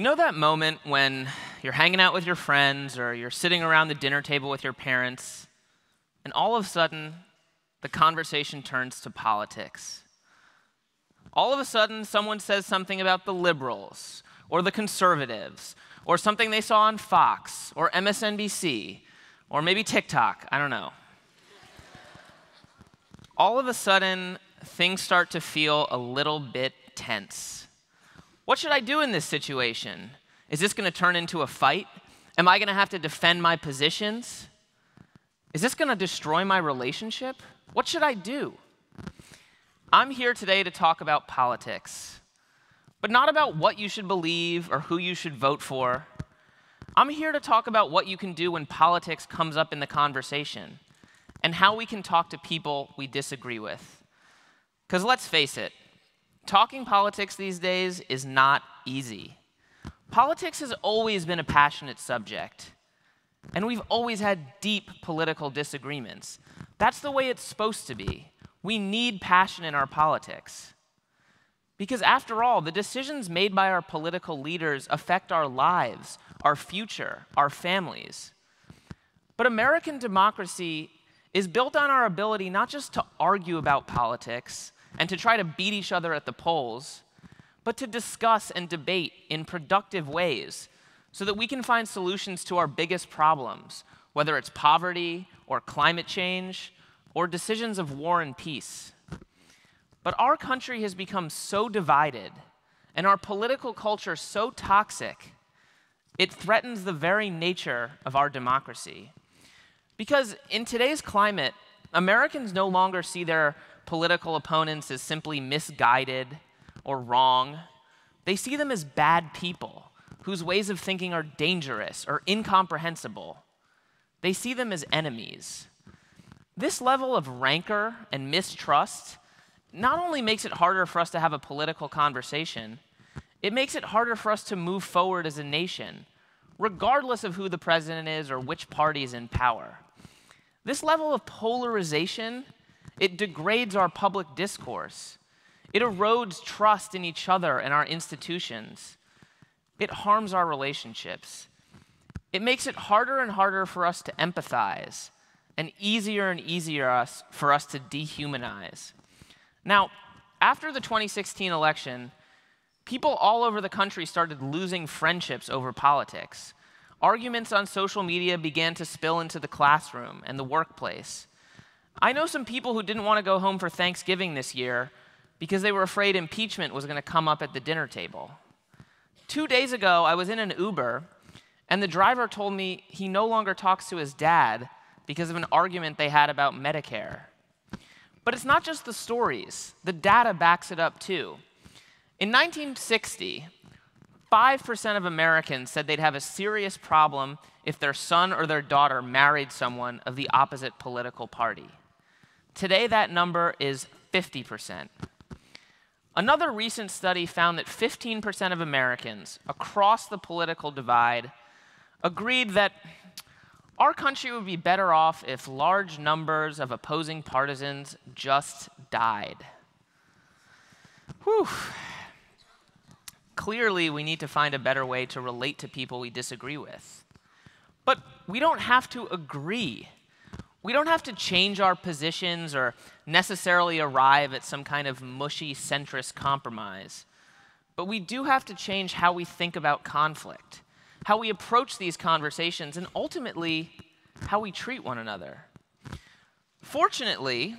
You know that moment when you're hanging out with your friends or you're sitting around the dinner table with your parents, and all of a sudden, the conversation turns to politics. All of a sudden, someone says something about the liberals or the conservatives or something they saw on Fox or MSNBC or maybe TikTok, I don't know. All of a sudden, things start to feel a little bit tense. What should I do in this situation? Is this going to turn into a fight? Am I going to have to defend my positions? Is this going to destroy my relationship? What should I do? I'm here today to talk about politics, but not about what you should believe or who you should vote for. I'm here to talk about what you can do when politics comes up in the conversation and how we can talk to people we disagree with. Because let's face it, talking politics these days is not easy. Politics has always been a passionate subject, and we've always had deep political disagreements. That's the way it's supposed to be. We need passion in our politics. Because after all, the decisions made by our political leaders affect our lives, our future, our families. But American democracy is built on our ability not just to argue about politics and to try to beat each other at the polls, but to discuss and debate in productive ways so that we can find solutions to our biggest problems, whether it's poverty or climate change or decisions of war and peace. But our country has become so divided and our political culture so toxic, it threatens the very nature of our democracy. Because in today's climate, Americans no longer see their political opponents as simply misguided or wrong. They see them as bad people whose ways of thinking are dangerous or incomprehensible. They see them as enemies. This level of rancor and mistrust not only makes it harder for us to have a political conversation, it makes it harder for us to move forward as a nation, regardless of who the president is or which party is in power. This level of polarization, it degrades our public discourse. It erodes trust in each other and our institutions. It harms our relationships. It makes it harder and harder for us to empathize, and easier for us to dehumanize. Now, after the 2016 election, people all over the country started losing friendships over politics. Arguments on social media began to spill into the classroom and the workplace. I know some people who didn't want to go home for Thanksgiving this year because they were afraid impeachment was going to come up at the dinner table. 2 days ago, I was in an Uber, and the driver told me he no longer talks to his dad because of an argument they had about Medicare. But it's not just the stories. The data backs it up, too. In 1960, 5% of Americans said they'd have a serious problem if their son or their daughter married someone of the opposite political party. Today, that number is 50%. Another recent study found that 15% of Americans across the political divide agreed that our country would be better off if large numbers of opposing partisans just died. Whew. Clearly, we need to find a better way to relate to people we disagree with. But we don't have to agree. We don't have to change our positions or necessarily arrive at some kind of mushy centrist compromise. But we do have to change how we think about conflict, how we approach these conversations, and ultimately, how we treat one another. Fortunately,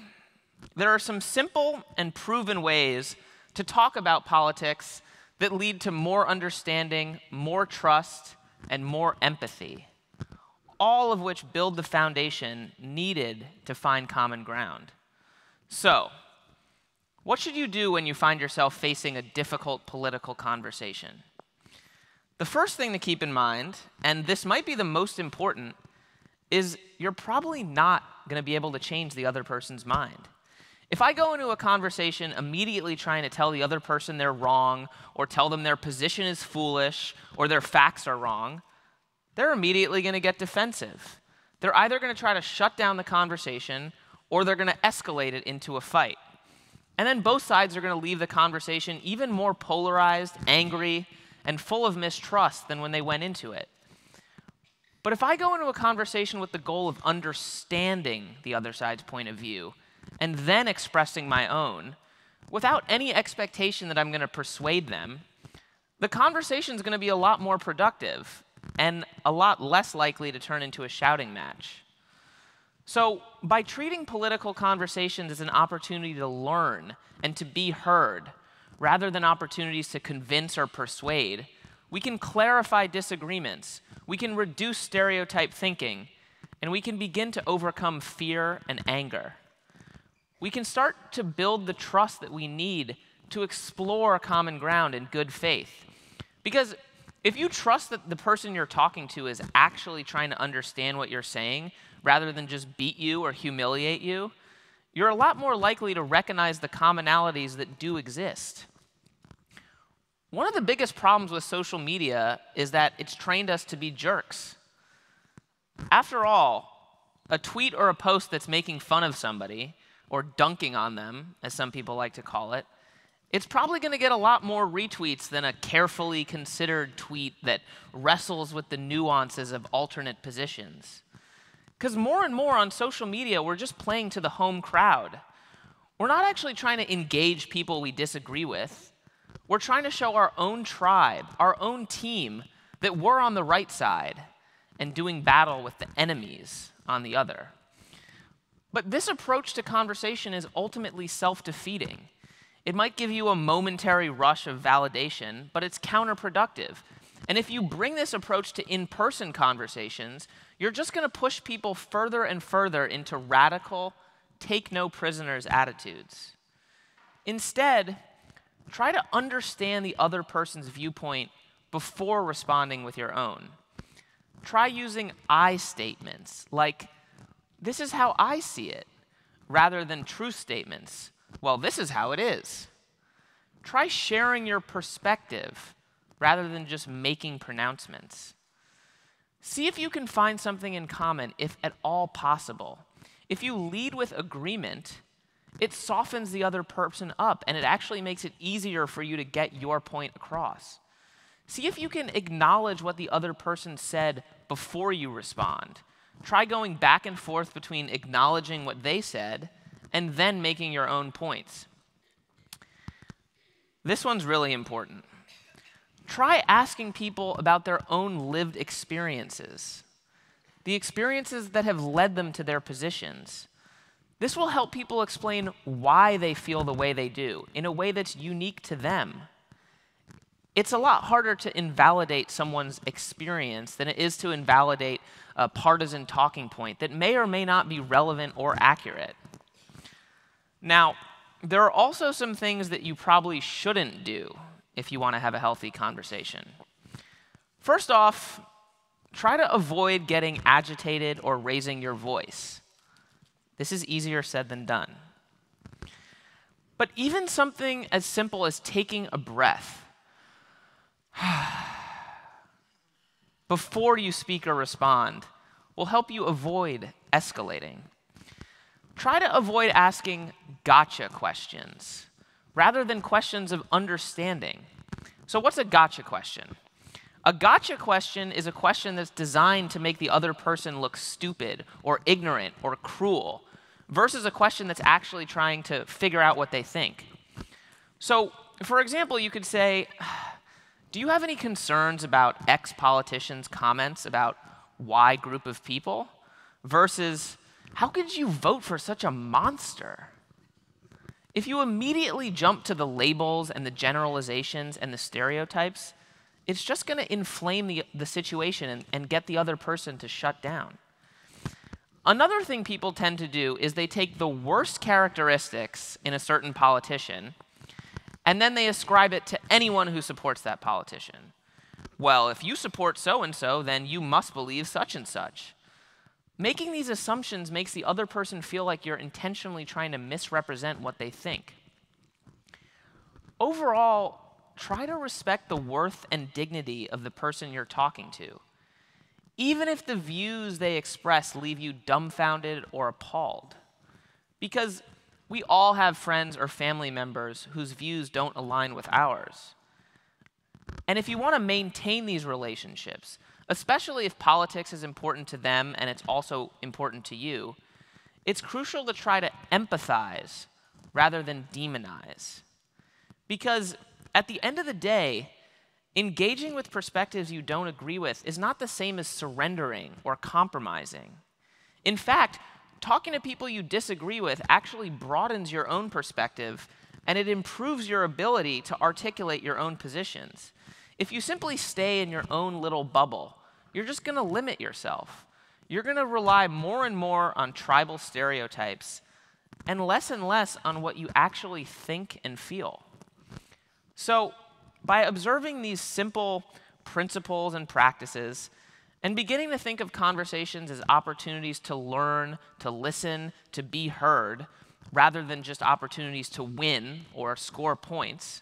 there are some simple and proven ways to talk about politics that lead to more understanding, more trust, and more empathy, all of which build the foundation needed to find common ground. So, what should you do when you find yourself facing a difficult political conversation? The first thing to keep in mind, and this might be the most important, is you're probably not going to be able to change the other person's mind. If I go into a conversation immediately trying to tell the other person they're wrong, or tell them their position is foolish, or their facts are wrong, they're immediately going to get defensive. They're either going to try to shut down the conversation or they're going to escalate it into a fight. And then both sides are going to leave the conversation even more polarized, angry, and full of mistrust than when they went into it. But if I go into a conversation with the goal of understanding the other side's point of view and then expressing my own, without any expectation that I'm going to persuade them, the conversation's going to be a lot more productive and a lot less likely to turn into a shouting match. So by treating political conversations as an opportunity to learn and to be heard, rather than opportunities to convince or persuade, we can clarify disagreements, we can reduce stereotype thinking, and we can begin to overcome fear and anger. We can start to build the trust that we need to explore common ground in good faith. Because if you trust that the person you're talking to is actually trying to understand what you're saying, rather than just beat you or humiliate you, you're a lot more likely to recognize the commonalities that do exist. One of the biggest problems with social media is that it's trained us to be jerks. After all, a tweet or a post that's making fun of somebody, or dunking on them, as some people like to call it, it's probably going to get a lot more retweets than a carefully considered tweet that wrestles with the nuances of alternate positions. Because more and more on social media, we're just playing to the home crowd. We're not actually trying to engage people we disagree with. We're trying to show our own tribe, our own team, that we're on the right side and doing battle with the enemies on the other. But this approach to conversation is ultimately self-defeating. It might give you a momentary rush of validation, but it's counterproductive. And if you bring this approach to in-person conversations, you're just going to push people further and further into radical, take-no-prisoners attitudes. Instead, try to understand the other person's viewpoint before responding with your own. Try using I statements, like, this is how I see it, rather than true statements, well, this is how it is. Try sharing your perspective, rather than just making pronouncements. See if you can find something in common, if at all possible. If you lead with agreement, it softens the other person up, and it actually makes it easier for you to get your point across. See if you can acknowledge what the other person said before you respond. Try going back and forth between acknowledging what they said and then making your own points. This one's really important. Try asking people about their own lived experiences, the experiences that have led them to their positions. This will help people explain why they feel the way they do in a way that's unique to them. It's a lot harder to invalidate someone's experience than it is to invalidate a partisan talking point that may or may not be relevant or accurate. Now, there are also some things that you probably shouldn't do if you want to have a healthy conversation. First off, try to avoid getting agitated or raising your voice. This is easier said than done. But even something as simple as taking a breath before you speak or respond will help you avoid escalating. Try to avoid asking gotcha questions, rather than questions of understanding. So what's a gotcha question? A gotcha question is a question that's designed to make the other person look stupid or ignorant or cruel, versus a question that's actually trying to figure out what they think. So, for example, you could say, do you have any concerns about X politician's comments about Y group of people? Versus, how could you vote for such a monster? If you immediately jump to the labels and the generalizations and the stereotypes, it's just going to inflame the situation and get the other person to shut down. Another thing people tend to do is they take the worst characteristics in a certain politician, and then they ascribe it to anyone who supports that politician. Well, if you support so-and-so, then you must believe such and such. Making these assumptions makes the other person feel like you're intentionally trying to misrepresent what they think. Overall, try to respect the worth and dignity of the person you're talking to, even if the views they express leave you dumbfounded or appalled. Because we all have friends or family members whose views don't align with ours. And if you want to maintain these relationships, especially if politics is important to them and it's also important to you, it's crucial to try to empathize rather than demonize. Because at the end of the day, engaging with perspectives you don't agree with is not the same as surrendering or compromising. In fact, talking to people you disagree with actually broadens your own perspective, and it improves your ability to articulate your own positions. If you simply stay in your own little bubble, you're just going to limit yourself. You're going to rely more and more on tribal stereotypes and less on what you actually think and feel. So, by observing these simple principles and practices, and beginning to think of conversations as opportunities to learn, to listen, to be heard, rather than just opportunities to win or score points,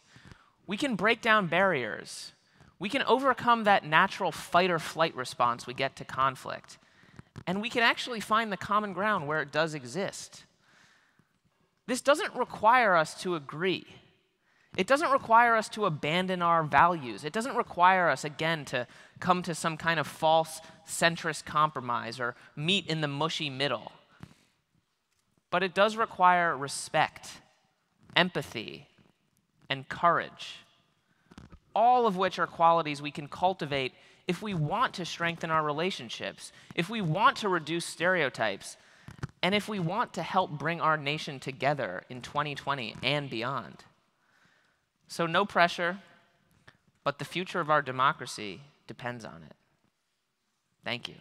we can break down barriers. We can overcome that natural fight or flight response we get to conflict. And we can actually find the common ground where it does exist. This doesn't require us to agree. It doesn't require us to abandon our values. It doesn't require us, again, to come to some kind of false centrist compromise or meet in the mushy middle. But it does require respect, empathy, and courage, all of which are qualities we can cultivate if we want to strengthen our relationships, if we want to reduce stereotypes, and if we want to help bring our nation together in 2020 and beyond. So no pressure, but the future of our democracy depends on it. Thank you.